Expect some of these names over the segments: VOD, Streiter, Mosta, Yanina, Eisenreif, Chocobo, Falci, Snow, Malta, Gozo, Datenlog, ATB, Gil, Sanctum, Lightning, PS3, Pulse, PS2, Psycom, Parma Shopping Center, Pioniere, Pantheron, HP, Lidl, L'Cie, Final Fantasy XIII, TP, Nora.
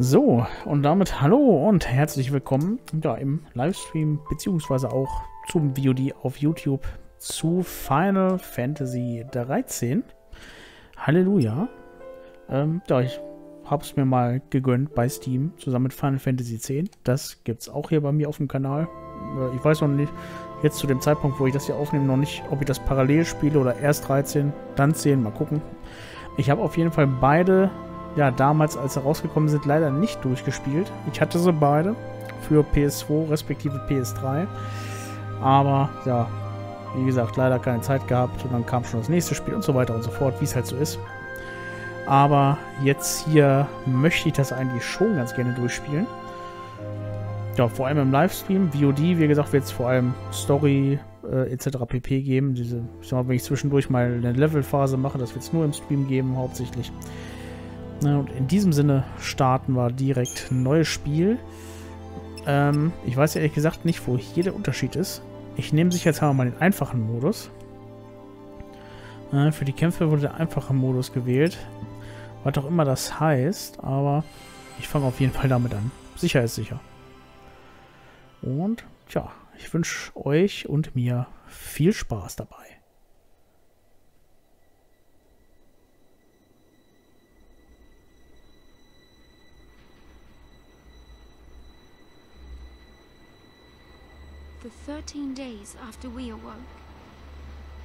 So, und damit hallo und herzlich willkommen ja, im Livestream beziehungsweise auch zum VOD auf YouTube zu Final Fantasy XIII. Halleluja. Ja, ich habe es mir mal gegönnt bei Steam zusammen mit Final Fantasy X. Das gibt es auch hier bei mir auf dem Kanal. Ich weiß noch nicht, jetzt zu dem Zeitpunkt, wo ich das hier aufnehme, noch nicht, ob ich das parallel spiele oder erst 13, dann 10. Mal gucken. Ich habe auf jeden Fall beide... Ja, damals, als sie rausgekommen sind, leider nicht durchgespielt. Ich hatte sie beide für PS2 respektive PS3. Aber, ja, wie gesagt, leider keine Zeit gehabt. Und dann kam schon das nächste Spiel und so weiter und so fort, wie es halt so ist. Aber jetzt hier möchte ich das eigentlich schon ganz gerne durchspielen. Ja, vor allem im Livestream. VOD, wie gesagt, wird es vor allem Story etc. pp. Geben. Diese, ich sag mal, wenn ich zwischendurch mal eine Levelphase mache, das wird es nur im Stream geben, hauptsächlich. Und in diesem Sinne starten wir direkt ein neues Spiel. Ich weiß ehrlich gesagt nicht, wo hier der Unterschied ist. Ich nehme sicherheitshalber mal den einfachen Modus. Für die Kämpfe wurde der einfache Modus gewählt. Was auch immer das heißt, aber ich fange auf jeden Fall damit an. Sicher ist sicher. Und tja, ich wünsche euch und mir viel Spaß dabei. The 13 days after we awoke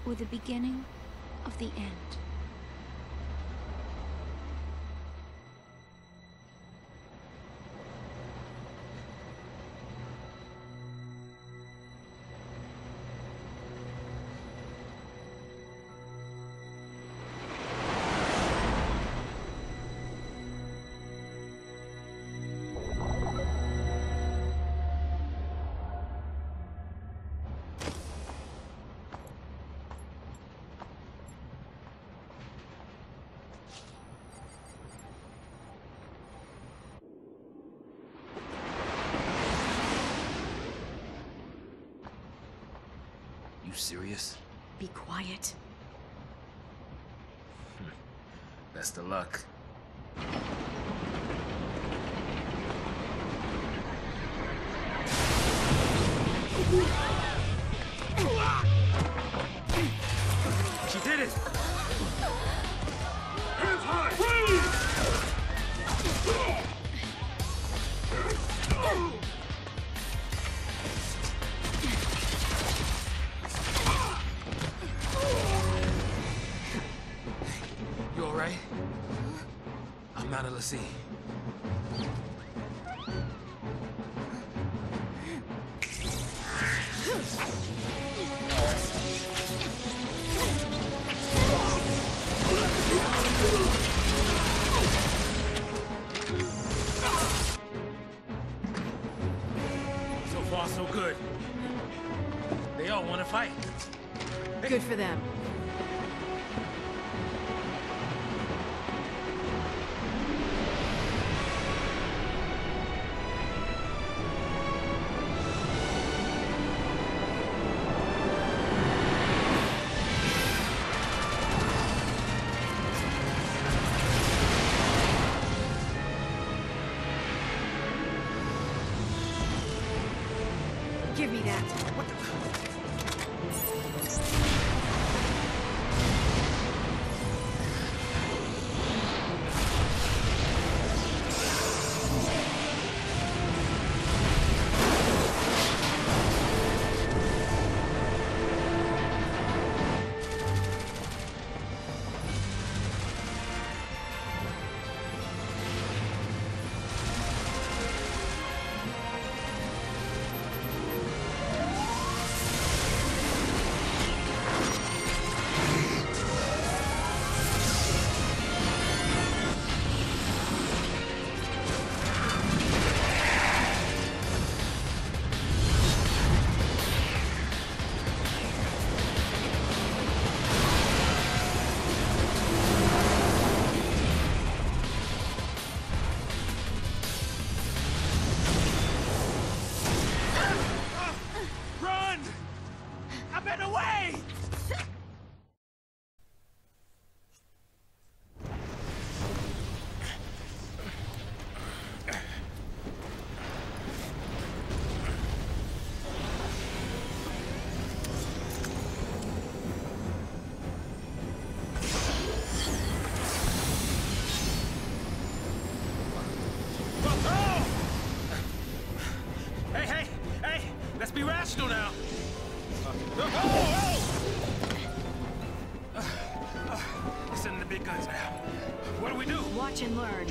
were the beginning of the end. Serious? Be quiet. Best of luck. She did it! Hands high! Out of L'Cie. So far, so good. They all want to fight. Good for them. Give me that. What the... hast du da? It's in the big guns now. What do we do? Watch and learn.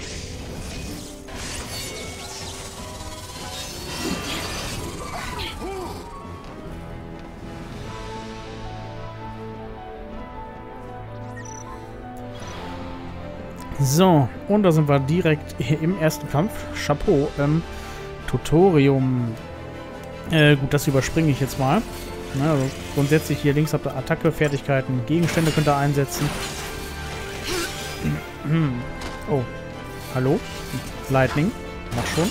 So, und da sind wir direkt im ersten Kampf. Chapeau. Tutorium. Gut, das überspringe ich jetzt mal. Na, also grundsätzlich hier links habt ihr Attacke, Fertigkeiten, Gegenstände könnt ihr einsetzen. Oh, hallo? Lightning, mach schon.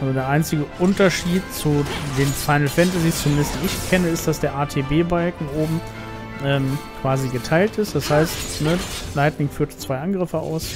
Also der einzige Unterschied zu den Final Fantasies, zumindest die ich kenne, ist, dass der ATB-Balken oben quasi geteilt ist. Das heißt, ne, Lightning führt 2 Angriffe aus.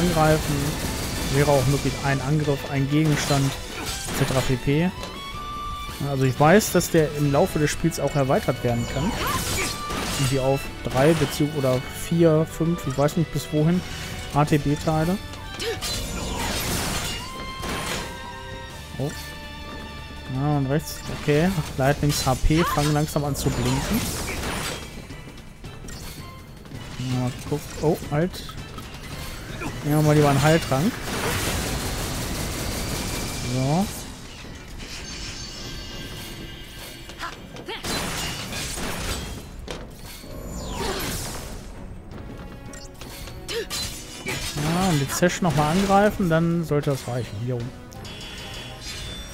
Angreifen, wäre auch möglich ein Angriff, ein Gegenstand, etc. pp. Also ich weiß, dass der im Laufe des Spiels auch erweitert werden kann. Irgendwie auf 3 bzw. oder 4, 5, ich weiß nicht bis wohin, ATB-Teile. Oh. Ja, und rechts, okay. Lightnings HP fangen langsam an zu blinken. Mal gucken. Oh, halt. Nehmen wir mal lieber einen Heiltrank. So. Ja, und die Zesch nochmal angreifen, dann sollte das reichen. Jo.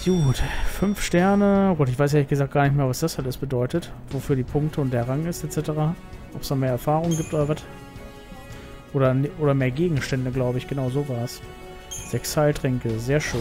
Gut, 5 Sterne. Gut, ich weiß ehrlich gesagt gar nicht mehr, was das alles bedeutet. Wofür die Punkte und der Rang ist, etc. Ob es da mehr Erfahrung gibt oder was. Oder mehr Gegenstände, glaube ich. Genau, so war es. 6 Heiltränke, sehr schön.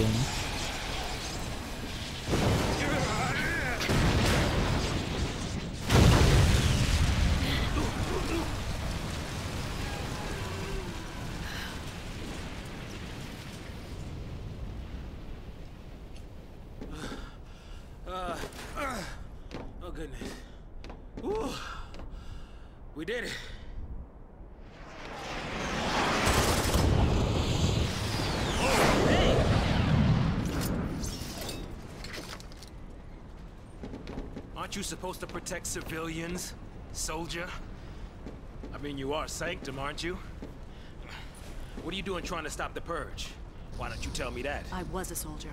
Oh goodness. Ooh. We did it. You supposed to protect civilians, soldier? I mean, you are Sanctum, aren't you? What are you doing trying to stop the purge? Why don't you tell me that? I was a soldier.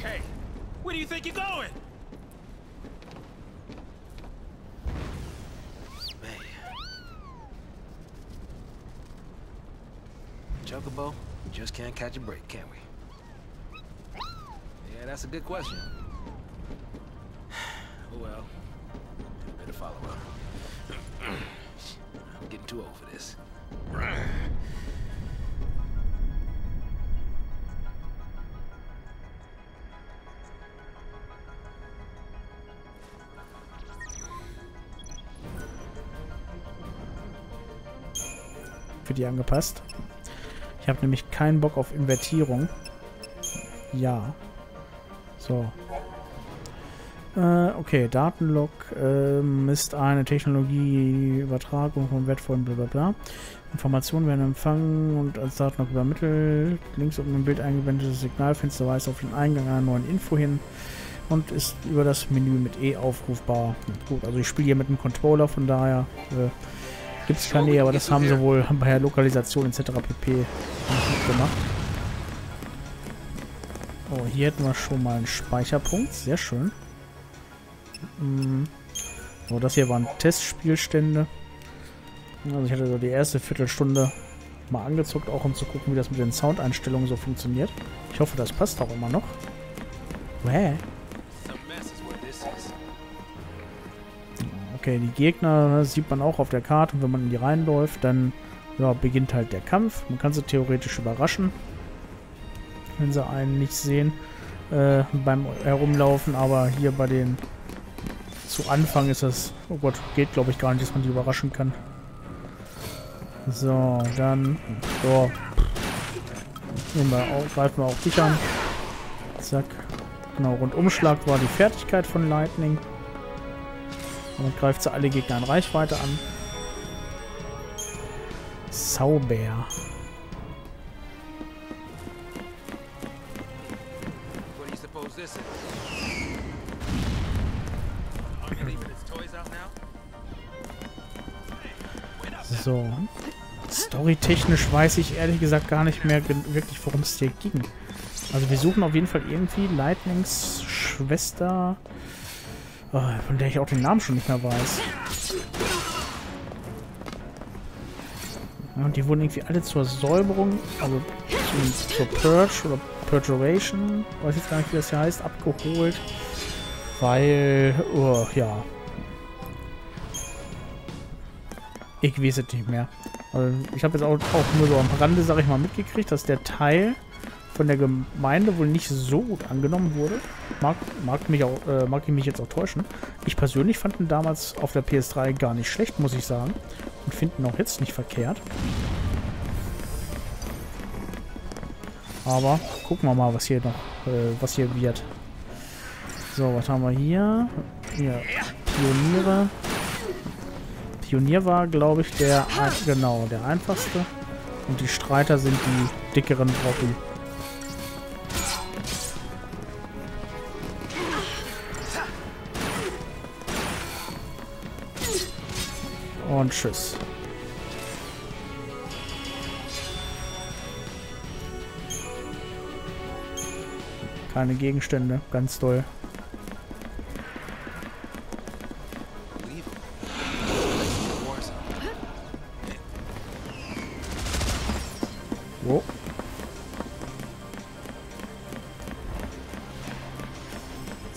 Hey, where do you think you're going? Man. Chocobo, we just can't catch a break, can we? Yeah, that's a good question. Well, I better follow up. I'm getting too old for this. Für die angepasst. Ich habe nämlich keinen Bock auf Invertierung. Ja. So. Okay, Datenlog ist eine Technologie, die Übertragung von wertvollen blablabla. Informationen werden empfangen und als Datenlog übermittelt. Links oben im Bild eingebettetes Signalfenster weist auf den Eingang einer neuen Info hin und ist über das Menü mit E aufrufbar. Gut, also ich spiele hier mit dem Controller, von daher gibt es keine E, aber das haben sie wohl bei der Lokalisation etc. pp. Nicht gemacht. Oh, hier hätten wir schon mal einen Speicherpunkt, sehr schön. So, das hier waren Testspielstände. Also ich hatte so die erste Viertelstunde mal angezockt, auch um zu gucken, wie das mit den Soundeinstellungen so funktioniert. Ich hoffe, das passt auch immer noch. Hä? Okay, die Gegner, das sieht man auch auf der Karte. Und wenn man in die reinläuft, dann ja, beginnt halt der Kampf. Man kann sie theoretisch überraschen, wenn sie einen nicht sehen beim Herumlaufen. Aber hier bei den... Zu Anfang ist das... Oh Gott, geht glaube ich gar nicht, dass man die überraschen kann. So, dann... So. Greifen wir auch dich an. Zack. Genau, Rundumschlag war die Fertigkeit von Lightning. Und greift sie alle Gegner in Reichweite an. Sauber. So. Storytechnisch weiß ich ehrlich gesagt gar nicht mehr wirklich, worum es hier ging. Also wir suchen auf jeden Fall irgendwie Lightnings Schwester, von der ich auch den Namen schon nicht mehr weiß. Und die wurden irgendwie alle zur Säuberung, also zur Purge oder Perjuration, weiß jetzt gar nicht, wie das hier heißt, abgeholt. Weil, ja. Ich weiß es nicht mehr. Also ich habe jetzt auch nur so am Rande, sage ich mal, mitgekriegt, dass der Teil von der Gemeinde wohl nicht so gut angenommen wurde. Mag ich mich jetzt auch täuschen. Ich persönlich fand ihn damals auf der PS3 gar nicht schlecht, muss ich sagen. Und finde ihn auch jetzt nicht verkehrt. Aber gucken wir mal, was hier noch, was hier wird. So, was haben wir hier? Hier, Pioniere. Pionier war, glaube ich, der einfachste. Und die Streiter sind die dickeren Brocken. Und tschüss. Keine Gegenstände, ganz toll.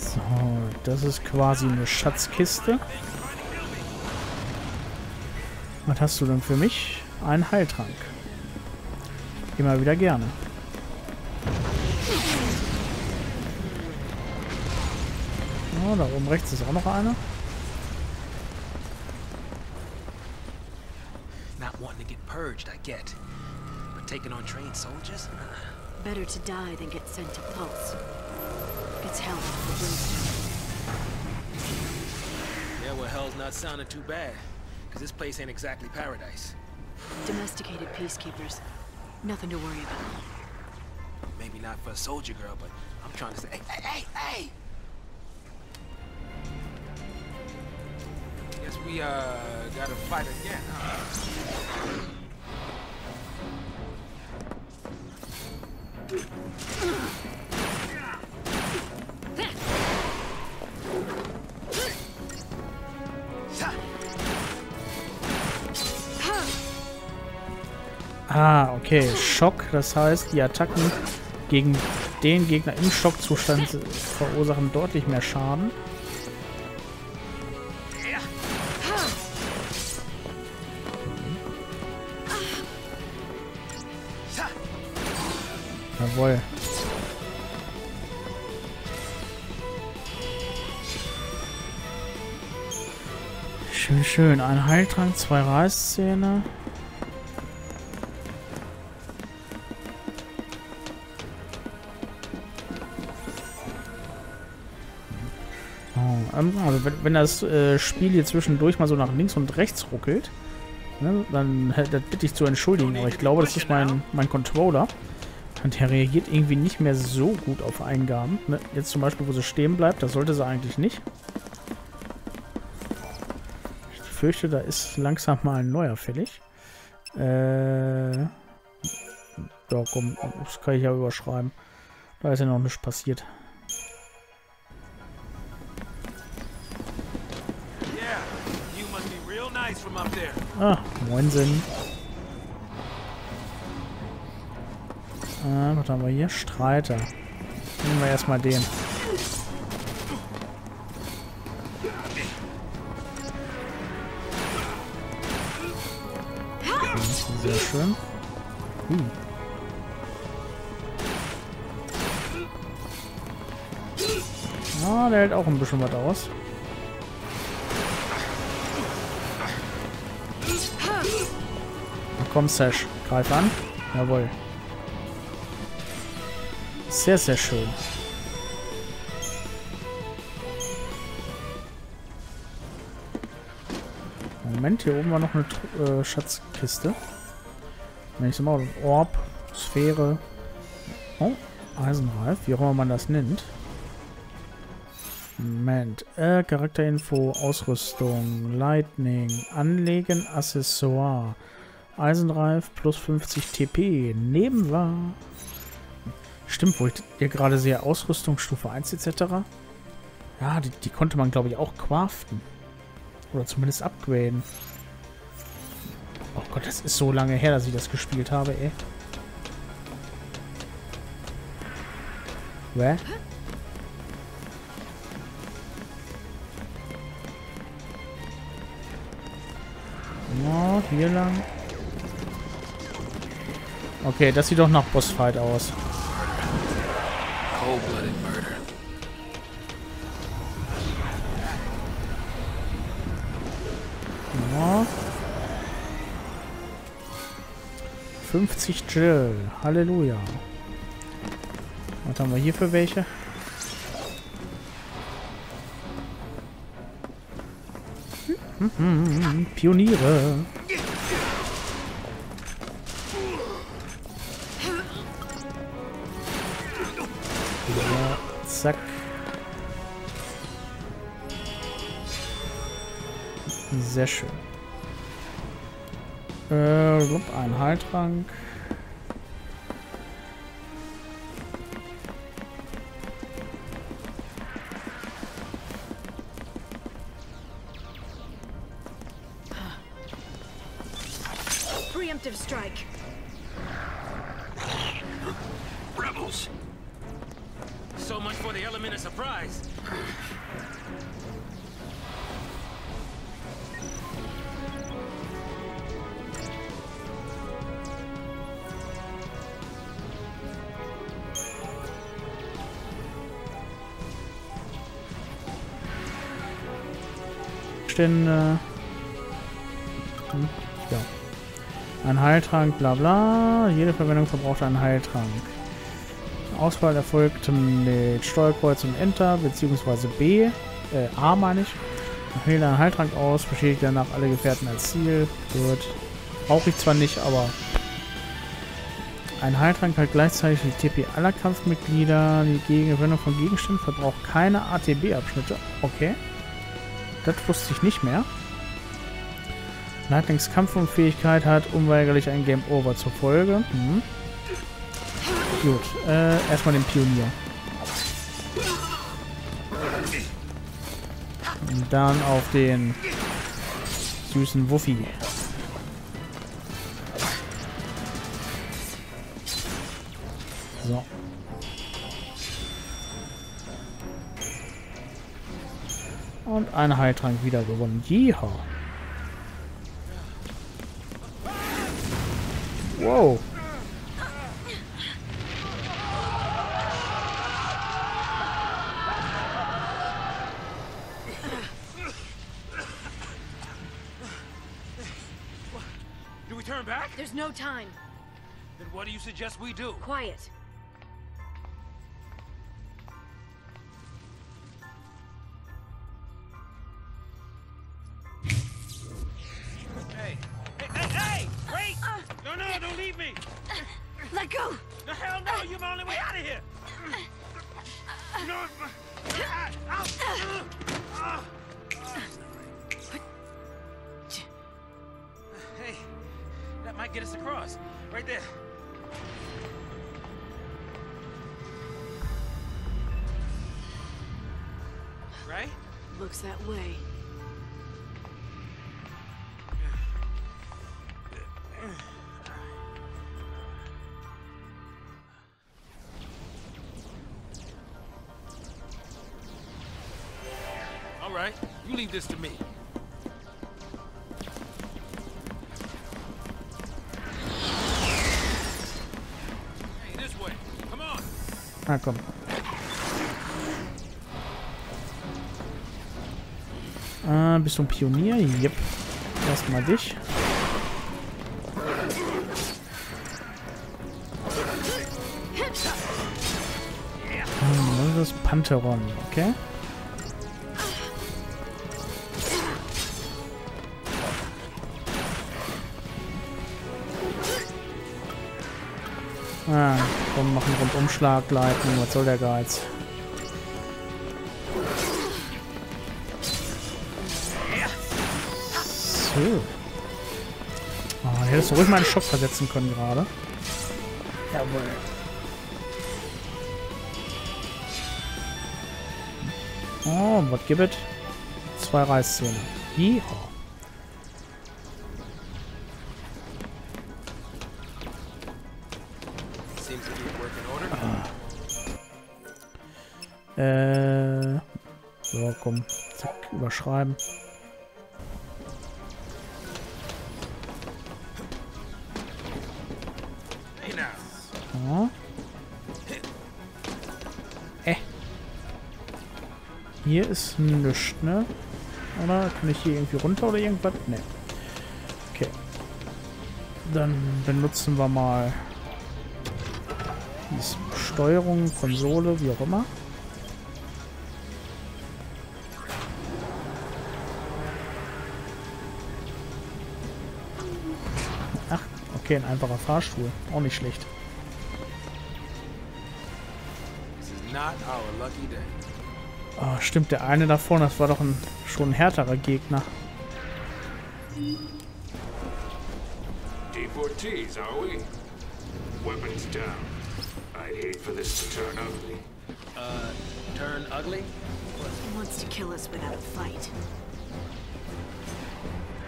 So, das ist quasi eine Schatzkiste. Was hast du denn für mich? Ein Heiltrank. Immer wieder gerne. Oh, da oben rechts ist auch noch einer. Not wanting to get purged, I get. Taken on trained soldiers? Better to die than get sent to Pulse. It's hell for the wisdom. Yeah, well, hell's not sounding too bad, because this place ain't exactly paradise. Domesticated peacekeepers. Nothing to worry about. Maybe not for a soldier girl, but I'm trying to say... Hey! Guess we, gotta fight again, huh? Ah, okay. Schock. Das heißt, die Attacken gegen den Gegner im Schockzustand verursachen deutlich mehr Schaden. Jawohl. Schön, schön. Ein Heiltrank, 2 Reißzähne. Aber wenn das Spiel hier zwischendurch mal so nach links und rechts ruckelt, ne, dann das bitte ich zu entschuldigen. Aber ich glaube, das ist mein Controller. Und der reagiert irgendwie nicht mehr so gut auf Eingaben. Ne? Jetzt zum Beispiel, wo sie stehen bleibt, das sollte sie eigentlich nicht. Ich fürchte, da ist langsam mal ein neuer fällig. Da komm, das kann ich ja überschreiben. Da ist ja noch nichts passiert. Ah, Moinsinn. Was haben wir hier? Streiter. Nehmen wir erstmal den. Sehr schön. Ah, der hält auch ein bisschen was aus. Na komm, Sash. Greif an. Jawohl. Sehr, sehr schön. Moment, hier oben war noch eine Schatzkiste. Wenn ich so mal Orb, Sphäre, oh, Eisenreif, wie auch immer man das nennt. Moment, Charakterinfo, Ausrüstung, Lightning, Anlegen, Accessoire, Eisenreif plus 50 TP, nehmen wir. Stimmt, wo ich hier gerade sehe, Ausrüstung, Stufe 1 etc. Ja, die konnte man, glaube ich, auch craften. Oder zumindest upgraden. Oh Gott, das ist so lange her, dass ich das gespielt habe, ey. Hä? Oh, hier lang. Okay, das sieht doch nach Bossfight aus. Ja. 50 Gil. Halleluja. Was haben wir hier für welche? Pioniere. Zack. Sehr schön. Ein Heiltrank. Preemptive Strike. Rebels. So much for the element of surprise. Ja. Ein Heiltrank, bla bla. Jede Verwendung verbraucht einen Heiltrank. Auswahl erfolgt mit Steuerkreuz und Enter bzw. A meine ich. Wähle einen Heiltrank aus, beschädigt danach alle Gefährten als Ziel. Gut. Brauche ich zwar nicht, aber ein Heiltrank hat gleichzeitig die TP aller Kampfmitglieder. Die Gegenverwendung von Gegenständen verbraucht keine ATB-Abschnitte. Okay. Das wusste ich nicht mehr. Lightnings Kampfunfähigkeit hat unweigerlich ein Game Over zur Folge. Mhm. Gut, erstmal den Pionier. Und dann auf den süßen Wuffi. So. Und einen Heiltrank wieder gewonnen. Jeha. Wow. There's no time. Then what do you suggest we do? Quiet. Let go! The hell no! You're my only way out of here! No! Ow! Hey, that might get us across. Right there. Right? Looks that way. All right, you leave this to me. Hey, this way. Come on. Ah, komm. Ah, bist du ein Pionier? Yep. Erstmal dich. Das ist Pantheron, okay? Ah, komm, mach einen Rundumschlag, Lightning, was soll der Geiz? So. Oh, hättest du ruhig mal einen Schock versetzen können gerade. Jawohl. Oh, was gibt es? 2 Reißzähne. Yeehaw. So, komm. Zack, überschreiben. So. Hier ist nichts, ne? Oder? Kann ich hier irgendwie runter oder irgendwas? Ne. Okay. Dann benutzen wir mal die Steuerung, Konsole, wie auch immer. Ach, okay, ein einfacher Fahrstuhl. Auch nicht schlecht. Oh, stimmt, der eine da vorne, das war doch schon ein härterer Gegner. Deportees, are we? Weapons down. I'd hate for this to turn ugly. Turn ugly? He wants to kill us without a fight.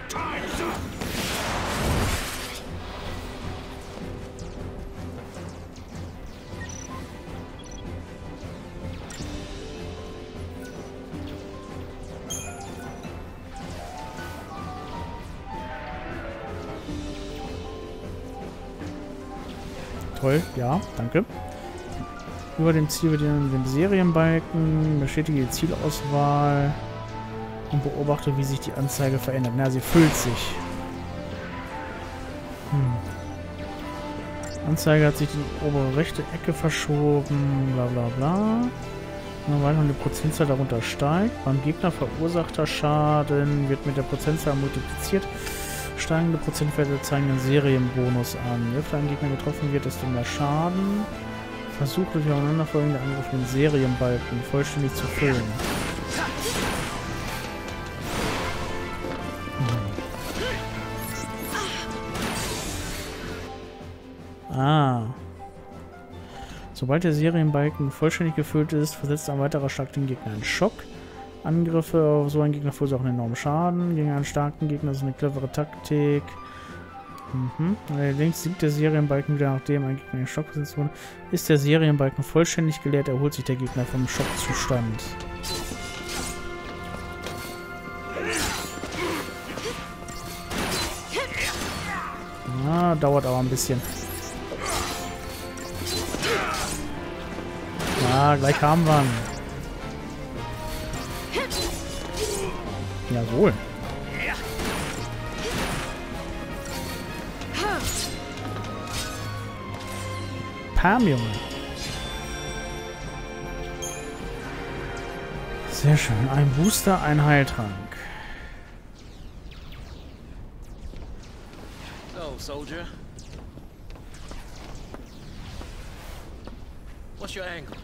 Time's up! Ja, danke. Über dem Ziel mit dem Serienbalken bestätige die Zielauswahl und beobachte, wie sich die Anzeige verändert. Na, sie füllt sich. Hm. Anzeige hat sich die obere rechte Ecke verschoben, bla bla bla. Wenn die Prozentzahl darunter steigt, beim Gegner verursachter Schaden wird mit der Prozentzahl multipliziert. Steigende Prozentwerte zeigen den Serienbonus an. Je öfter ein Gegner getroffen wird, desto mehr Schaden. Versuche durch aufeinanderfolgende Angriffe den Serienbalken vollständig zu füllen. Hm. Ah. Sobald der Serienbalken vollständig gefüllt ist, versetzt ein weiterer Schlag den Gegner in Schock. Angriffe auf so einen Gegner verursachen enormen Schaden. Gegen einen starken Gegner ist eine clevere Taktik. Mhm. Allerdings sinkt der Serienbalken wieder, nachdem ein Gegner in Schockposition wurde. Ist der Serienbalken vollständig geleert, erholt sich der Gegner vom Schockzustand. Na, dauert aber ein bisschen. Ja, gleich haben wir ihn. Jawohl. Pam, Junge. Sehr schön. Ein Booster, ein Heiltrank. So, Soldier. What's your angle?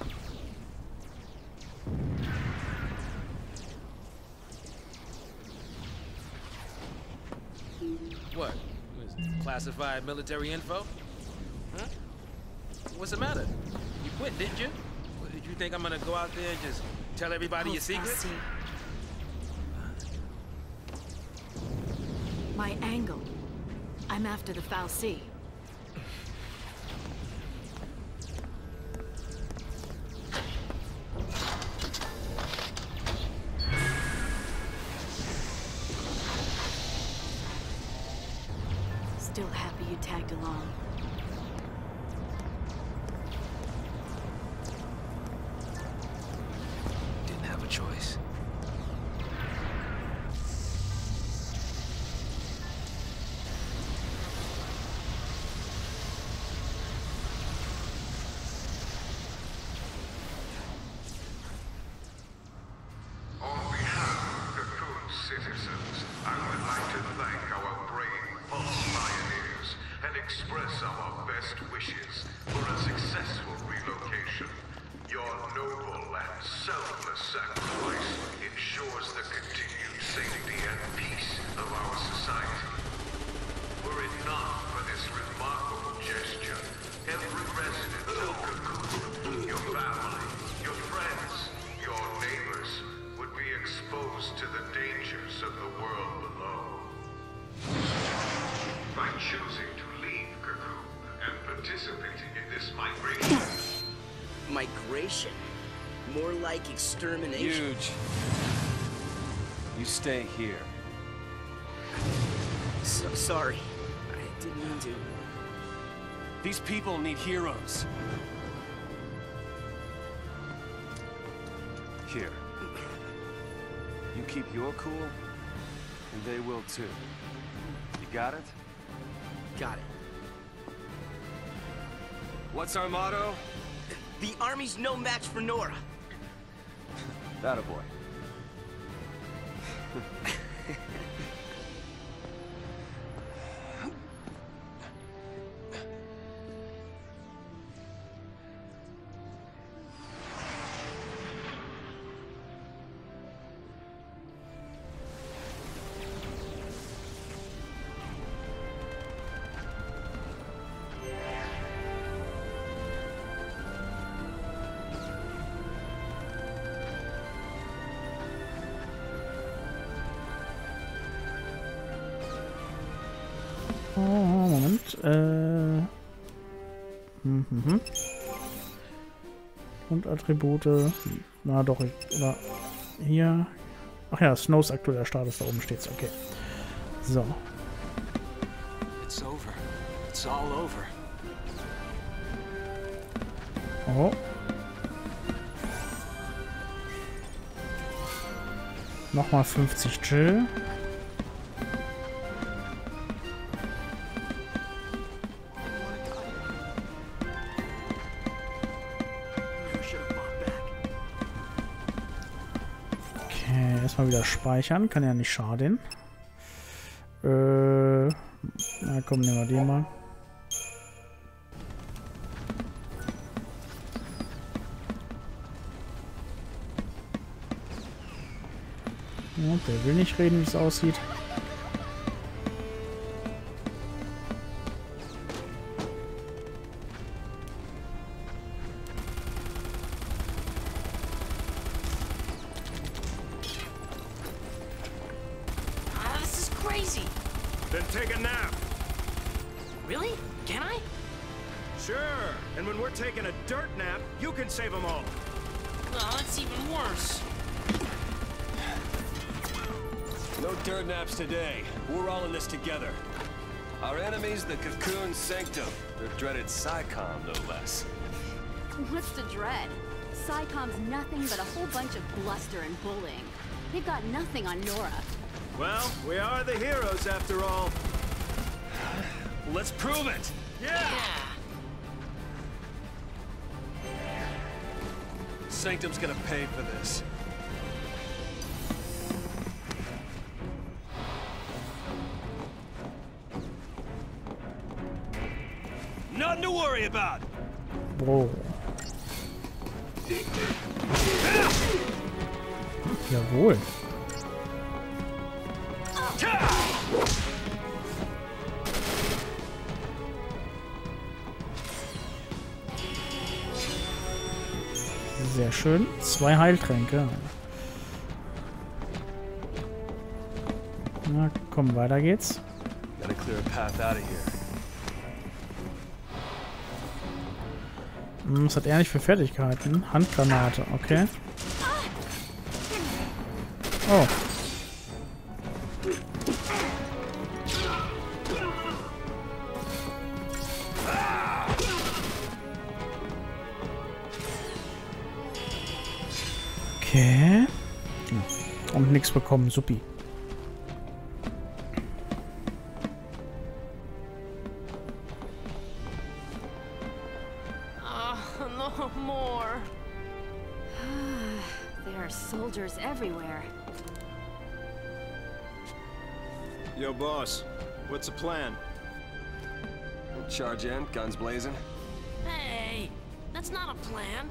What? Classified military info? Huh? What's the matter? You quit, didn't you? Did you think I'm gonna go out there and just tell everybody your secrets? My angle. I'm after the Falci. Still happy you tagged along. Didn't have a choice. Extermination. Huge. You stay here. So sorry. I didn't mean to. These people need heroes. Here. You keep your cool, and they will too. You got it? Got it. What's our motto? The army's no match for Nora. That boy. Moment. Und Attribute. Na doch, oder hier. Ach ja, Snows aktueller Status, da oben steht's. Okay. So. It's over. It's all over. Oh. Nochmal 50 Chill. Wieder speichern, kann ja nicht schaden. Na komm, nehmen wir den mal. Ja, der will nicht reden, wie es aussieht. Today, we're all in this together. Our enemies, the Cocoon Sanctum, their dreaded Psycom, no less. What's the dread? Psycom's nothing but a whole bunch of bluster and bullying. They've got nothing on Nora. Well, we are the heroes after all. Let's prove it! Yeah! Sanctum's gonna pay for this. Nothing to worry about. Whoa. Jawohl. Sehr schön. 2 Heiltränke. Na komm, weiter geht's. Was hat er nicht für Fertigkeiten? Handgranate, okay. Oh. Okay. Und nichts bekommen, supi. Yo, boss, what's the plan? Charge in, guns blazing. Hey, that's not a plan.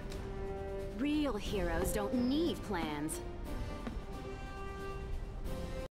Real heroes don't need plans.